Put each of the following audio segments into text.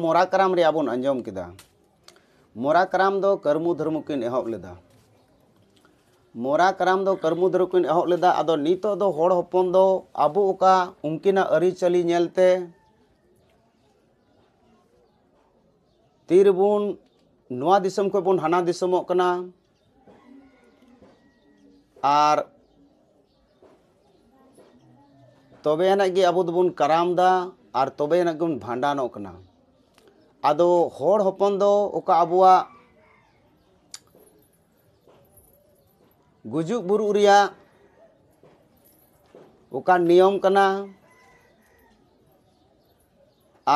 मोरा कराम रे आबुन अंजम किदा। मोरा कराम दो कर्मू धर्म किन एहब लेदा। मोरा कराम दो कर्मू धर्म किन एहब लेदा। अदो नीतो दो होड़ हपन दो आबु उका उनकिना अरीचली नेलते तीर बुन नोआ दिसम को बुन हाना दिसमोग कना आर तबे एनक गे आबु दबुन कराम दा और तब एनगुन भांडान कना। आदो होड़ हपन दो उका अबुआ गुजुग बुरु रिया उका नियम कना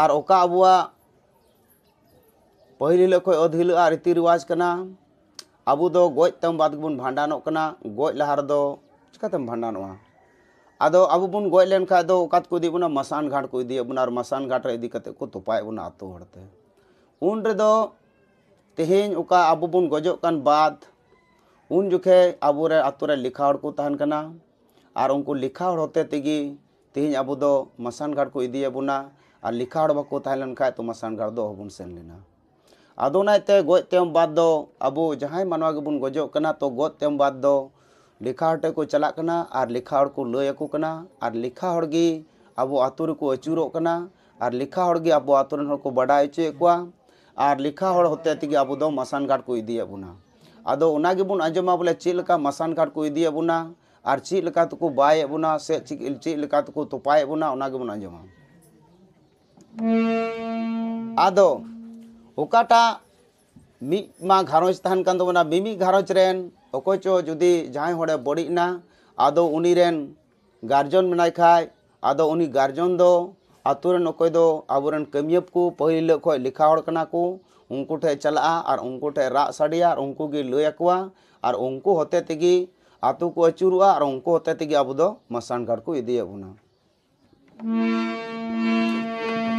और उका अबुआ पहिल हिल खो अध हिल रीति रिवाज कना। अबु दो गोज तम बाद बुन भांडान कना। गोज लहा रदो चिकातेम भांडानोआ। आदो अबु बुन गोज लेन खाय दो उकात को इदी बुना मसान घाट को इदी बुना और मसान घाट रे इदी कते को तोपाय बुना आतो हड़ते। उन रे दो तेहेन उका अबु बुन गोजो कन बाद उन जुखे अबु रे आतो रे लिखा हड़ को तहन कना और उनको लिखा हड़ होते तेगी तेहेन अबु दो मसान घाट को इदी बुना और लिखा हड़ बको तहन लेन खाय तो मसान घाट दो हबुन सेन लेना। आदो नाते गोज तेम बाद दो अबु जहाय मानवा के बुन गोजो कना तो गोज तेम बाद दो लिखा हड़ को चला कना और लिखा हड़ को लय को कना और लिखा हड़ गी अबो आतुर को अचुरो कना और लिखा हड़ गी अबो आतुरन हड़ को बड़ाय चे कोआ और लिखा हड़ होते तिगी अबो दो मसान घाट को इदिया बुना। आदो उना गे बुन अंजमा बोले चेद लका मसान घाट को इदिया बुना और चेद लका तको बाय बुना से चेद लका तको तोपाय बुना उना गे बुन अंजमा। आदो उकाटा मी मा घारोज तहन कन दो बना मिमी घारोज रेन ओको चो जुदी जाय होड़े बड़ी ना आदो उनी रेन गार्जन मनाय खाय आदो उनी गार्जन दो आतुरन ओको दो आबुरन कमियप को पहिल खो लिखा होड़ कना को उनको ठे चला और उनको ठे रा साडिया और उनको गे लय अकवा और उनको होते तेगी आतु को अचुरुआ और उनको होते तेगी आबु दो मसान घर को इदिया बुना।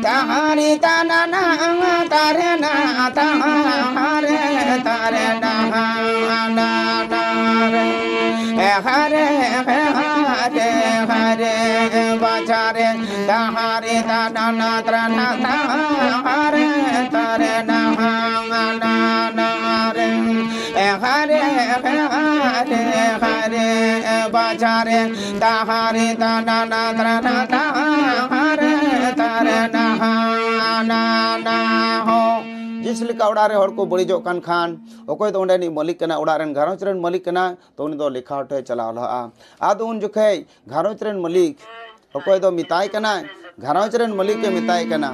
तारे ताना ना तारे ना तारे तारे ना ना तारे हरे हरे हरे बाजारे तारे ताना ना ताना तारे तारे ना ना तारे हरे हरे हरे बाजारे तारे ताना ना ताना तारे तारे ना ना ना हो जिस लिखा उड़ा रे होड़ को बड़ी जो कान खान ओको तो उंडे नी मालिक कना उड़ा रेन घरोच रेन मालिक कना तो उन दो लिखा उठे चला लहा। आदो उन जुखे घरोच रेन मालिक ओको तो मिताई कना घरोच रेन मालिक के मिताई कना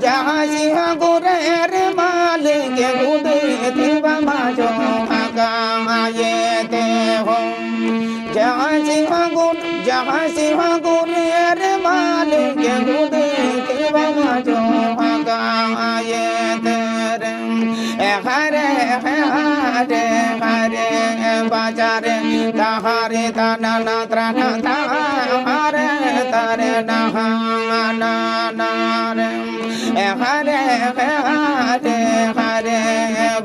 जहाजी गोरे रे मालिक गुदे ते बाबा जो आका माये ते हो जहाजी गोरे रे मालिक गुदे ते बाबा जो आका माये ते हरे हरे हरे बाजारे तारे ताना ना ताना तारे तारे ना ना ना हरे हरे हरे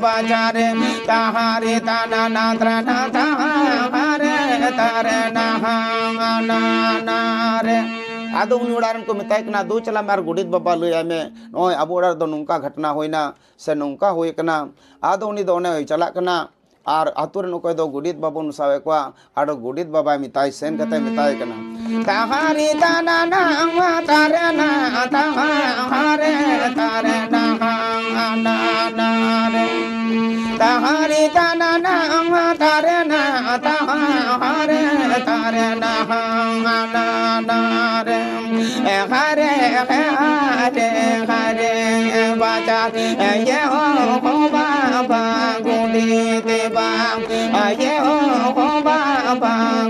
बाजारे तारे ताना ना ताना तारे तारे ना ना ना रे। आदो उन उड़ारन को मिताय कना दो चला मार गुडित बाबा लय में नय अब उड़ार दो नुंका घटना होइना से नुंका होय कना। आदो उनी दो ने चला कना और आतुर नकोय दो गुडित बाबा नुसावे को आरो गुडित बाबा मिताय सेन कते मिताय कना ताहारी ताना ना तारे ना ताहारे तारे ना ना ना रे ताहारी ताना ना तारे ना ताहारे तारे ना ना ना रे हरे हरे हरे बाजार ये हो बाबा गुडित बाबा ये हो बाबा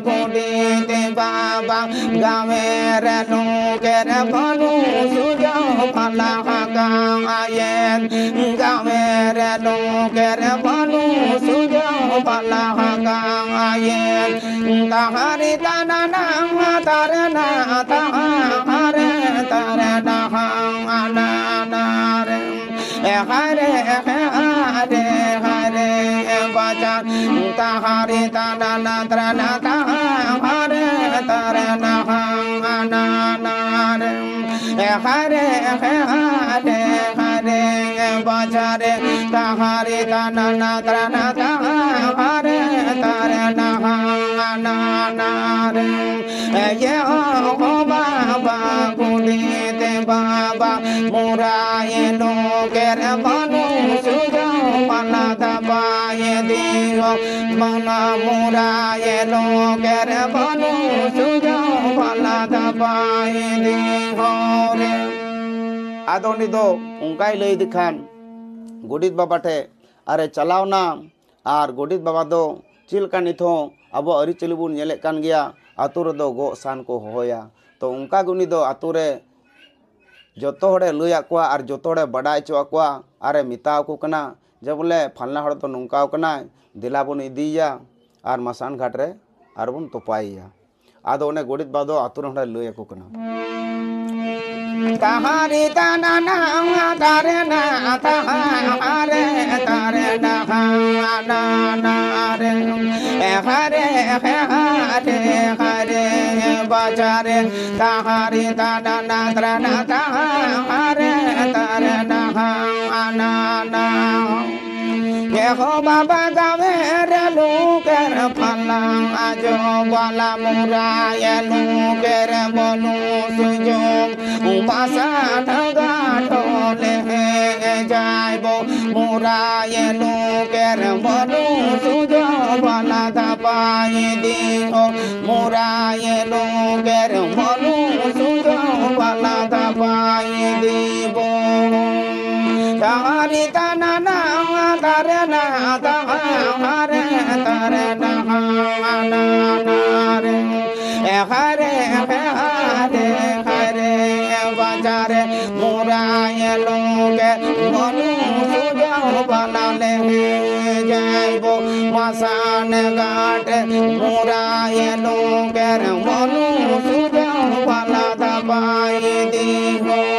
गुडित बाबा गावे रे नु के रे भनु सुजो भला गावे रे नु के रे भनु सुजो Hari Bajare tahare tanana tahare tanana ye o baba kulite baba muraye no ger banu sujo manata baye diro mana muraye no ger banu sujo manata baye diro adoni do unkai lei dikhan गोडित बाबा ठे अरे चलावना और गोडित बाबा दो चिलका निथो अब अरिचली बन कान गया आतू रे गो सान को होया तो उनका गुनी दो आतू रे जोतो हड़े लुया कोआ और जोतो हड़े बड़ा चोआ कोआ अरे मिताव को कना जब बोले फलना हड़ तो नुंकाव कना दिला बन इदीया और मसान घाट रे और बन तोपाइया आदो उन्हें गोडित बाबा दो आतू हड़े लुया को कना Tahari tanana tarena tahare tarena nanare hare hare hare bajare tahari tanana tarena tahare tarena nanana बाबा रे लूकर फला आजो वाला मुराय लूकर बनू सुजो उपासा गाठो ले जाबो मुराय लूकर बनू सुजो वाला दबाए दियो मुराय लूकर बनू सुजो वाला दबाए दिबो तारी ताना tarena tahare tarena nanare hare hare hare bajare muraye loge monu sujao banale jaibo masan gat muraye loge monu sujao balada bai diho